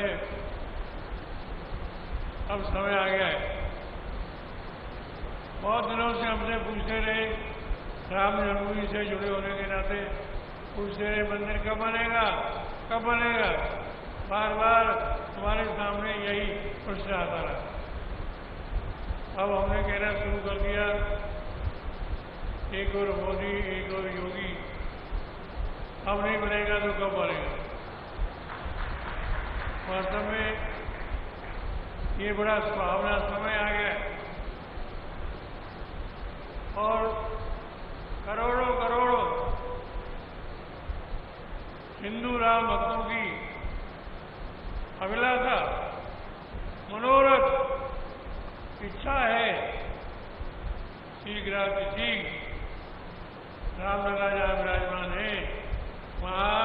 है। अब समय आ गया है। बहुत दिनों से हमसे पूछते रहे, राम जन्मभूमि से जुड़े होने के नाते पूछते रहे, मंदिर कब बनेगा, कब बनेगा। बार बार तुम्हारे सामने यही प्रश्न आता रहा। अब हमने कहना शुरू कर दिया, एक और मोदी एक और योगी, अब नहीं बनेगा तो कब बनेगा। वास्तव में ये बड़ा सुहावना समय आ गया और करोड़ों करोड़ों हिंदू राम भक्तों की अभिलाषा, मनोरथ, इच्छा है शीघ्राति शीघ्र रामलला जहां विराजमान है वहां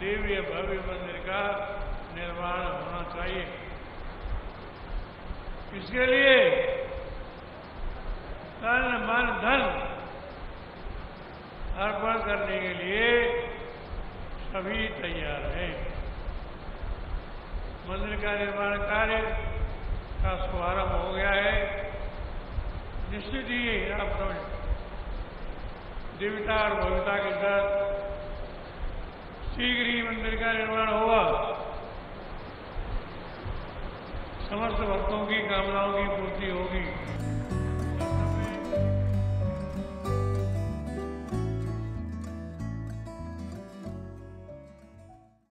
दिव्य भव्य मंदिर का निर्माण होना चाहिए। इसके लिए तन मन धन अर्पण करने के लिए सभी तैयार हैं। मंदिर का निर्माण कार्य का शुभारंभ हो गया है। निश्चित ही आप समझ देवता और भविता के साथ शीघ्र ही मंदिर का निर्माण होगा। समस्त भक्तों की कामनाओं की पूर्ति होगी।